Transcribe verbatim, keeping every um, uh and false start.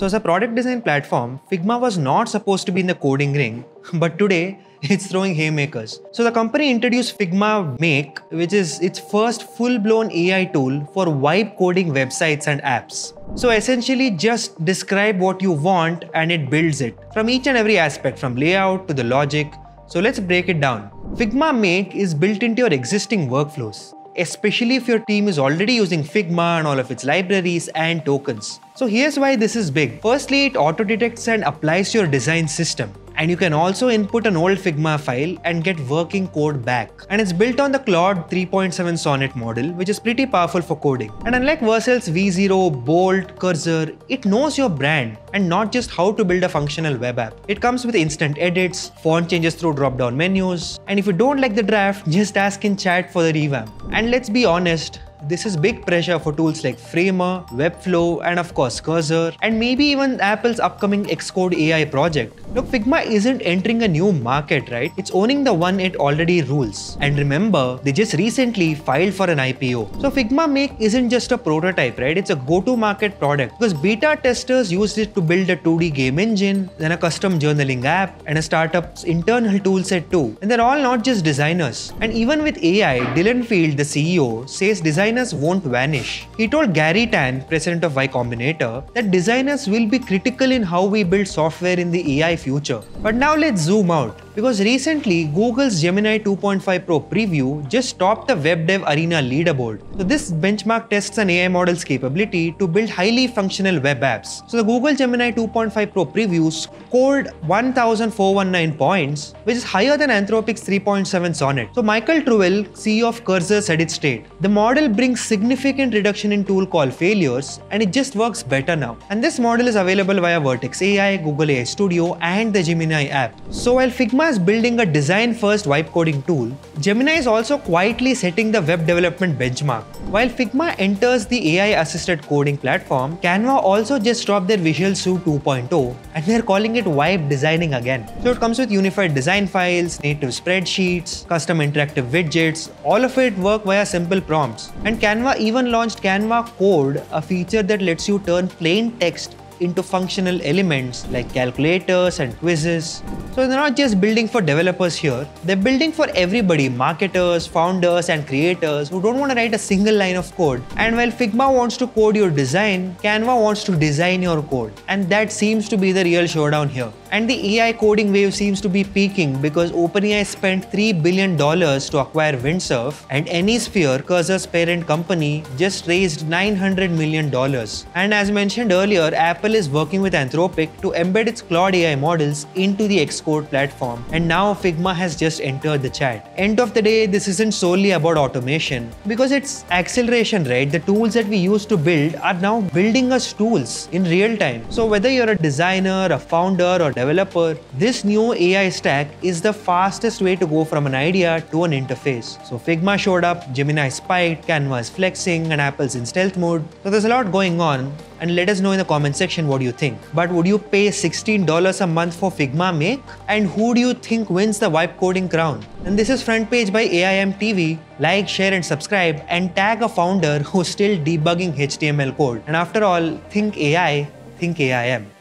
So as a product design platform, Figma was not supposed to be in the coding ring, but today it's throwing haymakers. So the company introduced Figma Make, which is its first full-blown A I tool for vibe coding websites and apps. So essentially just describe what you want and it builds it from each and every aspect, from layout to the logic. So let's break it down. Figma Make is built into your existing workflows, especially if your team is already using Figma and all of its libraries and tokens. So here's why this is big. Firstly, it auto-detects and applies to your design system. And you can also input an old Figma file and get working code back. And it's built on the Claude three point seven Sonnet model, which is pretty powerful for coding. And unlike Vercel's V zero, Bolt, Cursor, it knows your brand and not just how to build a functional web app. It comes with instant edits, font changes through drop-down menus. And if you don't like the draft, just ask in chat for the revamp. And let's be honest, this is big pressure for tools like Framer, Webflow, and of course Cursor, and maybe even Apple's upcoming Xcode A I project. Look, Figma isn't entering a new market, right? It's owning the one it already rules. And remember, they just recently filed for an I P O. So Figma Make isn't just a prototype, right? It's a go-to-market product, because beta testers used it to build a two D game engine, then a custom journaling app, and a startup's internal toolset too. And they're all not just designers. And even with A I, Dylan Field, the C E O, says design designers won't vanish. He told Gary Tan, president of Y Combinator, that designers will be critical in how we build software in the A I future. But now let's zoom out, because recently Google's Gemini two point five Pro preview just topped the Web Dev Arena leaderboard. So this benchmark tests an A I model's capability to build highly functional web apps. So the Google Gemini two point five Pro preview scored one thousand four hundred nineteen points, which is higher than Anthropic's three point seven Sonnet. So Michael Truel, C E O of Cursor, said it straight. The model brings significant reduction in tool call failures and it just works better now. And this model is available via Vertex A I, Google A I Studio, and the Gemini app. So while Figma Figma is building a design-first vibe coding tool, Gemini is also quietly setting the web development benchmark. While Figma enters the A I-assisted coding platform, Canva also just dropped their Visual Suite two point oh and they're calling it vibe designing again. So it comes with unified design files, native spreadsheets, custom interactive widgets, all of it work via simple prompts. And Canva even launched Canva Code, a feature that lets you turn plain text into functional elements like calculators and quizzes. So they're not just building for developers here, they're building for everybody, marketers, founders and creators who don't want to write a single line of code. And while Figma wants to code your design, Canva wants to design your code. And that seems to be the real showdown here. And the A I coding wave seems to be peaking because OpenAI spent three billion dollars to acquire Windsurf, and AnySphere, Cursor's parent company, just raised nine hundred million dollars. And as mentioned earlier, Apple is working with Anthropic to embed its Claude A I models into the Xcode platform. And now Figma has just entered the chat. End of the day, this isn't solely about automation, because it's acceleration, right? The tools that we used to build are now building us tools in real time. So whether you're a designer, a founder, or developer, this new A I stack is the fastest way to go from an idea to an interface. So Figma showed up, Gemini spiked, Canva is flexing, and Apple's in stealth mode. So there's a lot going on, and let us know in the comment section what you think. But would you pay sixteen dollars a month for Figma Make? And who do you think wins the vibe coding crown? And this is Front Page by A I M T V. Like, share and subscribe, and tag a founder who's still debugging H T M L code. And after all, think A I, think A I M.